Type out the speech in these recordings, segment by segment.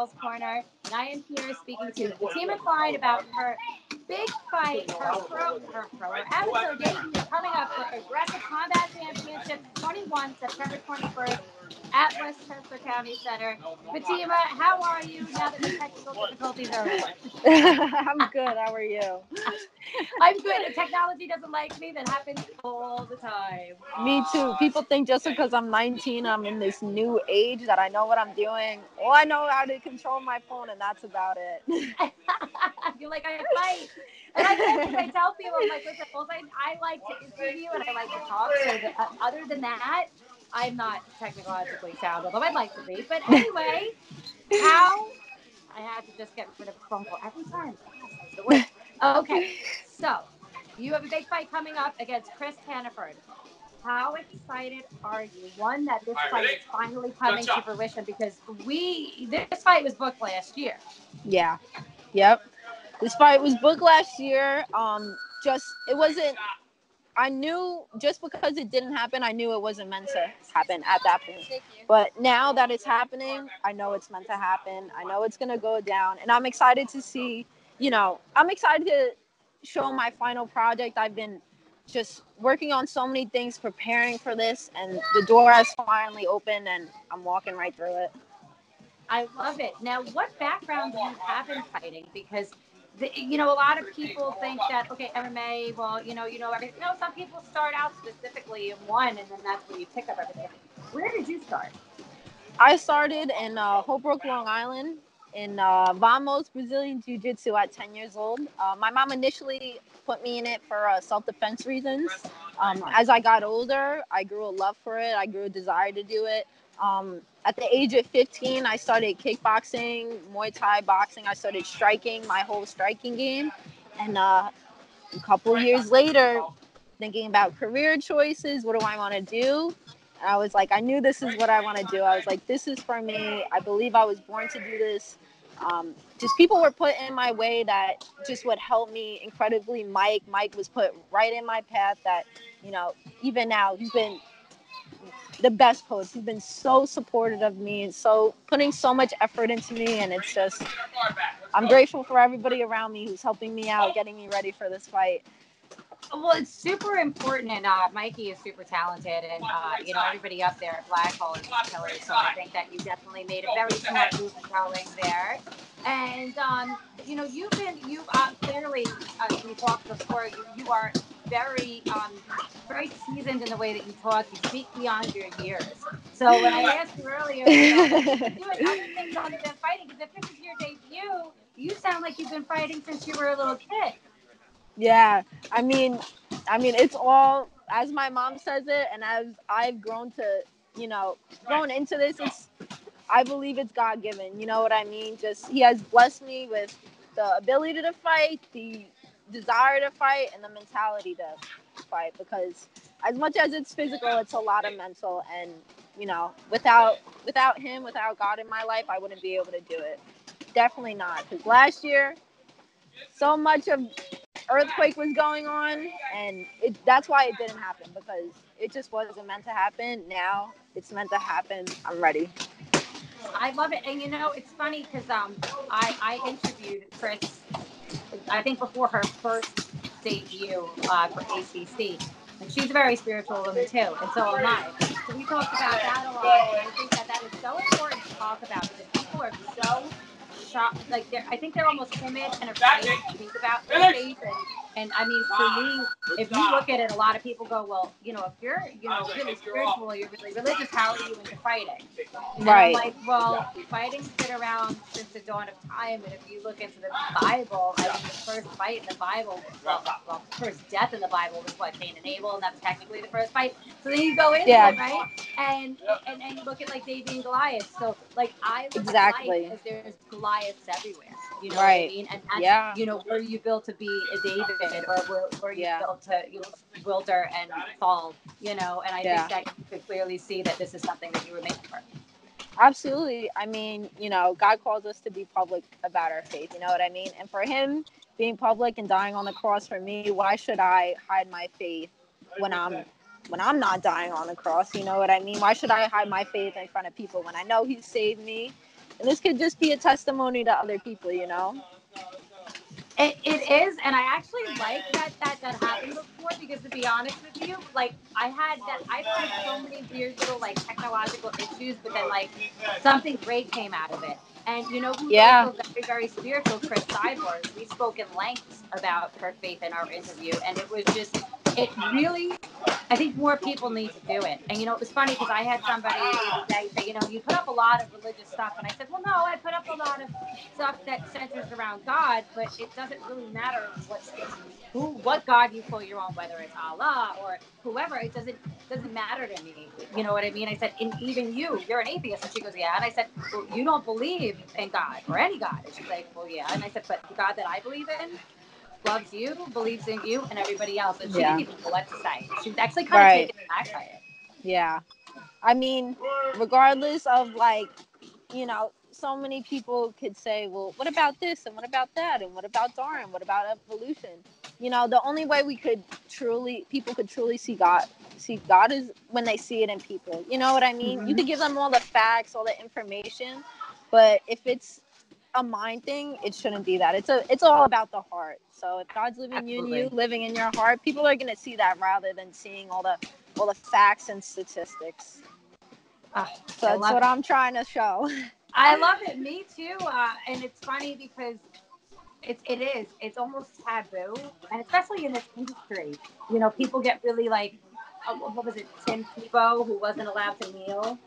Girls Corner, and I am here speaking to Fatima Kline about her big fight, her amateur debut coming up for Aggressive Combat Championship 21, September 21st at Westchester County Center. Fatima, how are you now that the technical difficulties are over? I'm good. How are you? I'm good. If technology doesn't like me, that happens all the time. Me too. People think just because I'm 19, I'm in this new age that I know what I'm doing. Oh, I know how to control my phone, and that's about it. You're like, I fight. And I tell people, I'm like, listen, I like to interview and I like to talk. So that, other than that, I'm not technologically sound, although I'd like to be. But anyway, I had to just get rid of a phone call every time. Okay, so you have a big fight coming up against Chris Hannaford. How excited are you? One, that this fight is finally coming to fruition, because this fight was booked last year. Yeah. Yep. This fight was booked last year. It wasn't. I knew, just because it didn't happen, I knew it wasn't meant to happen at that point. But now that it's happening, I know it's meant to happen. I know it's going to go down. And I'm excited to see, I'm excited to show my final project. I've been just working on so many things, preparing for this. And the door has finally opened, and I'm walking right through it. I love it. Now, what background do you have in fighting? Because a lot of people think that, okay, MMA, well, you know everything. No, some people start out specifically in one, and then that's where you pick up everything. Where did you start? I started in Holbrook, Long Island, in Vamos Brazilian Jiu Jitsu at 10 years old. My mom initially put me in it for self-defense reasons. As I got older, I grew a love for it. I grew a desire to do it. At the age of 15, I started kickboxing, Muay Thai boxing. I started striking, my whole striking game. And a couple of years later, thinking about career choices, what do I want to do? And I was like, I knew this is what I want to do. I was like, this is for me. I believe I was born to do this. Just people were put in my way that just would help me incredibly. Mike was put right in my path that, even now he's been the best coach. He's been so supportive of me and so putting so much effort into me, and it's just, I'm grateful for everybody around me who's helping me out, getting me ready for this fight. Well, it's super important, and Mikey is super talented, and everybody up there at Black Hole is killer, so I think that you definitely made a very smart move going there. And clearly, you've walked the floor. You are very, very seasoned in the way that you talk. You speak beyond your years. So when I asked you earlier, doing other things other than fighting, because if this is your debut, you sound like you've been fighting since you were a little kid. Yeah, I mean, it's all, as my mom says it, and as I've grown to, grown into this, I believe it's God-given. You know what I mean? Just, he has blessed me with the ability to fight, the desire to fight, and the mentality to fight, because as much as it's physical, it's a lot of mental, and without him, without God in my life, I wouldn't be able to do it. Definitely not, because last year, so much of earthquake was going on, and that's why it didn't happen, because it just wasn't meant to happen. Now it's meant to happen. I'm ready. I love it. And it's funny, because I interviewed Chris, I think before her first debut for ACC, and she's a very spiritual woman too, and so am I. So we talked about that a lot, and I think that is so important to talk about, because people are so shocked. Like, I think they're almost timid and afraid to think about their faith. And I mean, for me, if you look at it, a lot of people go, well, if you're, really spiritual, you're really religious, how are you into fighting? And right. I'm like, well, fighting's been around since the dawn of time. And if you look into the Bible, I mean, the first fight in the Bible, well, the first death in the Bible was what, Cain and Abel, and that's technically the first fight. So then you go into it, right? And you look at, like, David and Goliath. So, like, I look at life, there's Goliaths everywhere. You know what I mean? And that's, were you built to be a David? Or were you built to wilder and fall, and I think that you could clearly see that this is something that you were made for. Absolutely. I mean, God calls us to be public about our faith, you know what I mean? And for him being public and dying on the cross for me, why should I hide my faith when I'm not dying on the cross, you know what I mean? Why should I hide my faith in front of people when I know he saved me? And this could just be a testimony to other people, you know? It is, and I actually like that happened before, because to be honest with you, like, I've had so many weird little, like, technological issues, but then, like, something great came out of it. And you know who's also very, very spiritual? Chris Cyborg. We spoke at length about her faith in our interview, and it was just, it really, I think more people need to do it. And, you know, it was funny because I had somebody say, you know, you put up a lot of religious stuff. And I said, well, no, I put up a lot of stuff that centers around God, but it doesn't really matter what God you call your own, whether it's Allah or whoever. It doesn't matter to me. You know what I mean? I said, and even you're an atheist. And she goes, yeah. And I said, well, you don't believe in God or any God. And she's like, well, yeah. And I said, but the God that I believe in loves you, believes in you, and everybody else. And she didn't even know what to say. She's actually kind of taken back by it. Yeah. I mean, regardless of, like, you know, so many people could say, well, what about this? And what about that? And what about Darren? What about evolution? You know, the only way people could truly see God is when they see it in people. You know what I mean? Mm-hmm. You could give them all the facts, all the information, but if it's a mind thing, it shouldn't be that. It's all about the heart. So if God's living in you, living in your heart, people are going to see that rather than seeing all the facts and statistics. So that's what I'm trying to show. I love it. Me too. And it's funny because it's almost taboo, and especially in this industry, you know, people get really like, what was it? Tim Tebow, who wasn't allowed to kneel.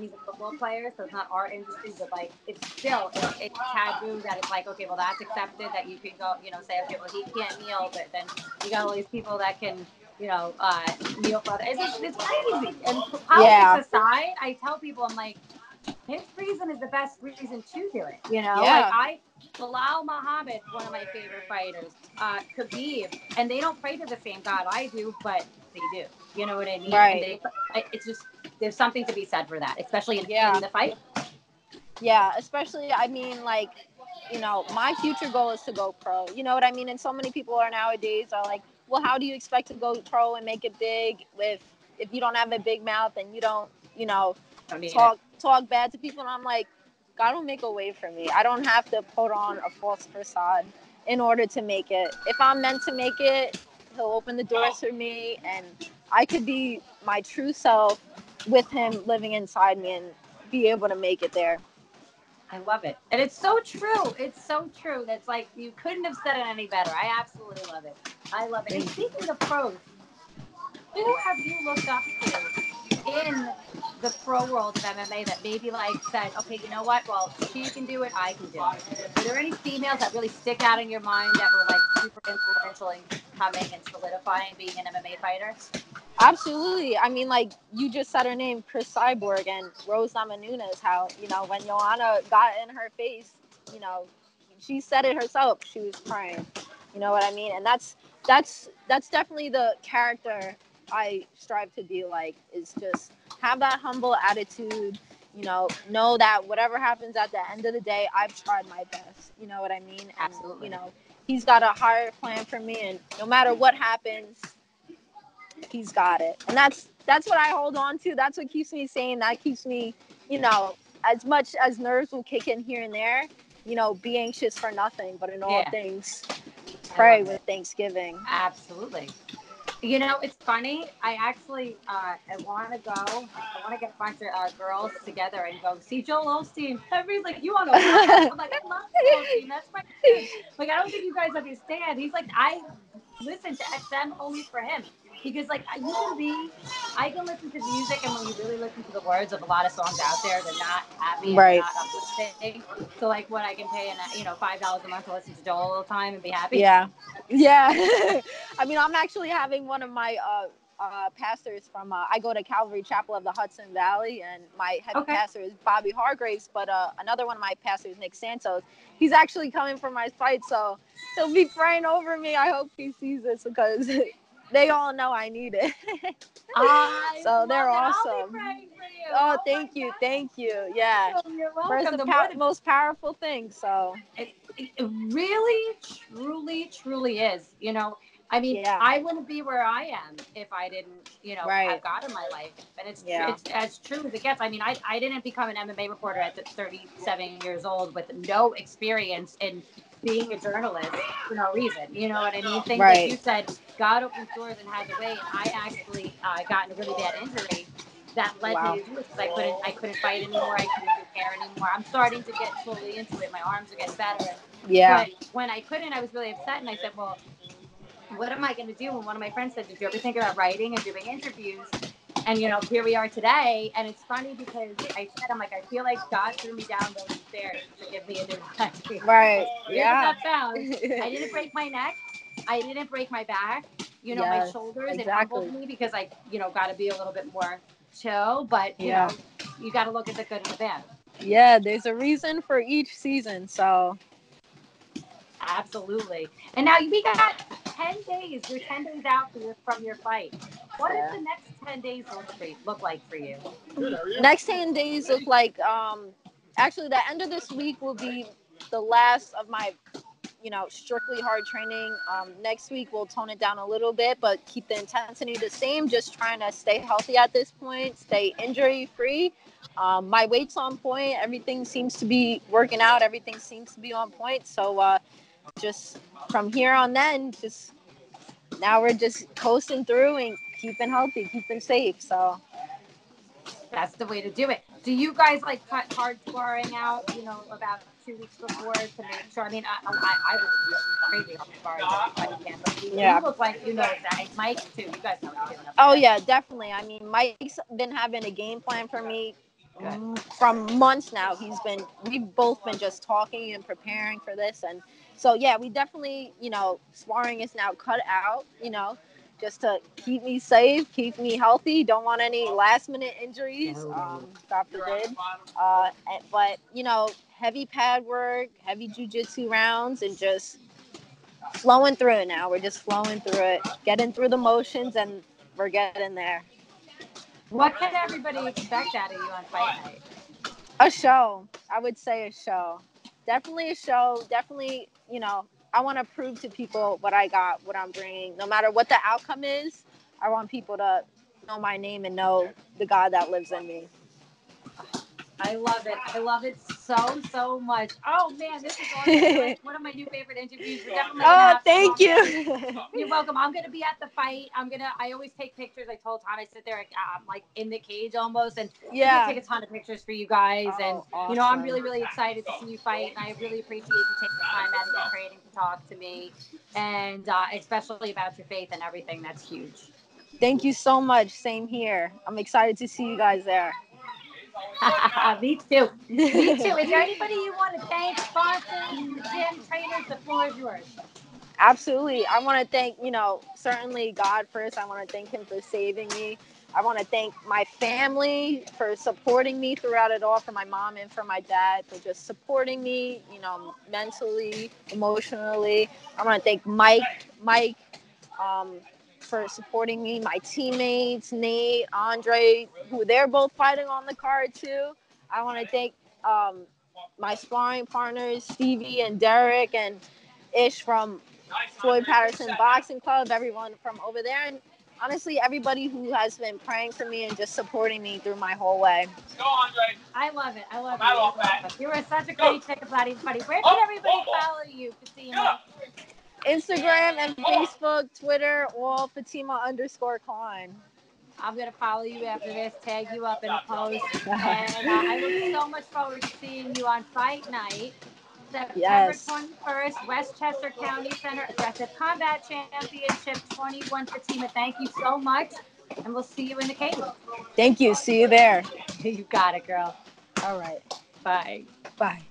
He's a football player, so it's not our industry, but like it's taboo that it's like, okay, well, that's accepted, that you can go, you know, say, okay, well, he can't kneel, but then you got all these people that can, you know, kneel for others. It's crazy. And politics aside, I tell people, I'm like, his reason is the best reason to do it, you know? Yeah. Like Bilal Muhammad, one of my favorite fighters, Khabib, and they don't pray to the same God I do, but they do. You know what I mean? Right. It's just, there's something to be said for that, especially in the fight. Yeah, especially, I mean, like, you know, my future goal is to go pro. You know what I mean? And so many people nowadays are like, well, how do you expect to go pro and make it big if you don't have a big mouth and you don't, you know, talk bad to people? And I'm like, God will make a way for me. I don't have to put on a false facade in order to make it. If I'm meant to make it, he'll open the doors for me, and I could be my true self with him living inside me and be able to make it there. I love it. And it's so true. It's so true. That's like, you couldn't have said it any better. I absolutely love it. I love it. And speaking of pros, who have you looked up to in the pro world of MMA that maybe like said, okay, you know what? Well, she can do it, I can do it. Were there any females that really stick out in your mind that were like super influential in coming and solidifying being an MMA fighter? Absolutely. I mean, like you just said her name, Chris Cyborg and Rose Namajunas, how, you know, when Joanna got in her face, you know, she said it herself. She was crying. You know what I mean? And that's definitely the character I strive to be like, is just have that humble attitude, you know that whatever happens at the end of the day, I've tried my best. You know what I mean? And, absolutely. You know, he's got a higher plan for me, and no matter what happens, he's got it. And that's what I hold on to. That's what keeps me sane. That keeps me, you know, as much as nerves will kick in here and there, you know, be anxious for nothing, but in all things, pray with thanksgiving. Absolutely. You know, it's funny. I actually, I want to get a bunch of girls together and go see Joel Osteen. Everybody's like, you want to watch him? I'm like, I love Joel Osteen. That's my thing. Like, I don't think you guys understand. He's like, I listen to XM only for him. Because, like, I can listen to music, and when you really listen to the words of a lot of songs out there, they're not happy, right? Not uplifting. So, like, when I can pay, you know, $5 a month to listen to Joel all the time and be happy. Yeah. I mean, I'm actually having one of my pastors from, I go to Calvary Chapel of the Hudson Valley, and my head pastor is Bobby Hargraves, but another one of my pastors, Nick Santos, he's actually coming for my fight, so he'll be praying over me. I hope he sees this because... they all know I need it. So they're awesome. Oh, thank you. Thank you. Yeah. You're welcome. The most powerful thing. So it really, truly, truly is, you know, I mean, I wouldn't be where I am if I didn't, you know, have God in my life. And it's as true as it gets. I mean, I didn't become an MMA reporter at 37 years old with no experience in being a journalist for no reason. You know what I mean? Things like you said, God opens doors and has a way. And I actually got in a really bad injury that led me to do it because I couldn't fight anymore. I couldn't do care anymore. I'm starting to get slowly into it. My arms are getting better. Yeah. But when I couldn't, I was really upset. And I said, well, what am I going to do? And one of my friends said, did you ever think about writing and doing interviews? And, you know, here we are today. And it's funny because I said, I'm like, I feel like God threw me down those stairs to give me a new life. Right. Yeah. I didn't break my neck. I didn't break my back. You know, my shoulders, it humbled me because I, you know, got to be a little bit more chill. But, you know, you got to look at the good and the bad. Yeah, there's a reason for each season. So. Absolutely. And now we got 10 days. You're 10 days out from your fight. What does the next 10 days look like for you? Next 10 days look like, actually, the end of this week will be the last of my, you know, strictly hard training. Next week, we'll tone it down a little bit, but keep the intensity the same. Just trying to stay healthy at this point, stay injury-free. My weight's on point. Everything seems to be working out. Everything seems to be on point. So, just from here on then, just now we're just coasting through and keeping healthy, keeping safe. So that's the way to do it. Do you guys like cut hard sparring out, you know, about 2 weeks before to make sure? I mean, I was crazy on sparring, but you look like you know that. Mike too, you guys know what you're doing. Oh yeah, definitely. I mean, Mike's been having a game plan for me. Good. From months now. We've both been just talking and preparing for this, and so yeah, we definitely, you know, sparring is now cut out, you know, just to keep me safe, keep me healthy. Don't want any last minute injuries, God forbid. But you know, heavy pad work, heavy jiu-jitsu rounds, and just flowing through it now. We're just flowing through it, getting through the motions, and we're getting there. What can everybody expect out of you on fight night? A show. I would say a show. Definitely a show. Definitely, you know, I want to prove to people what I got, what I'm bringing. No matter what the outcome is, I want people to know my name and know the God that lives in me. I love it. I love it so, so much. Oh, man, this is awesome. One of my new favorite interviews. Oh, thank you. You're welcome. I'm going to be at the fight. I always take pictures. I told Tom, I sit there, I'm like in the cage almost. And I'm going to take a ton of pictures for you guys. Oh, and, awesome. You know, I'm really, really excited to see you fight. And I really appreciate you taking the time out of your training to talk to me. And especially about your faith and everything. That's huge. Thank you so much. Same here. I'm excited to see you guys there. Me too. Is there anybody you want to thank? Sponsors, gym trainers, the floor is yours. Absolutely. I want to thank, you know, certainly God first. I want to thank him for saving me. I want to thank my family for supporting me throughout it all, for my mom and for my dad for just supporting me, you know, mentally, emotionally. I want to thank Mike for supporting me, my teammates, Nate, Andre, who they're both fighting on the card too. I want to thank my sparring partners, Stevie and Derek and Ish from Floyd Patterson Boxing Club, everyone from over there. And honestly, everybody who has been praying for me and just supporting me through my whole way. Go, Andre. I love it. I love it. You are such a great chick about it, buddy. Where can everybody follow you, Fatima? Instagram and Facebook, Twitter, all Fatima_Kline. I'm going to follow you after this, tag you up in a post. And I look so much forward to seeing you on fight night, September 21st, Westchester County Center, Aggressive Combat Championship 21. Fatima, thank you so much. And we'll see you in the cage. Thank you. See you there. You got it, girl. All right. Bye. Bye.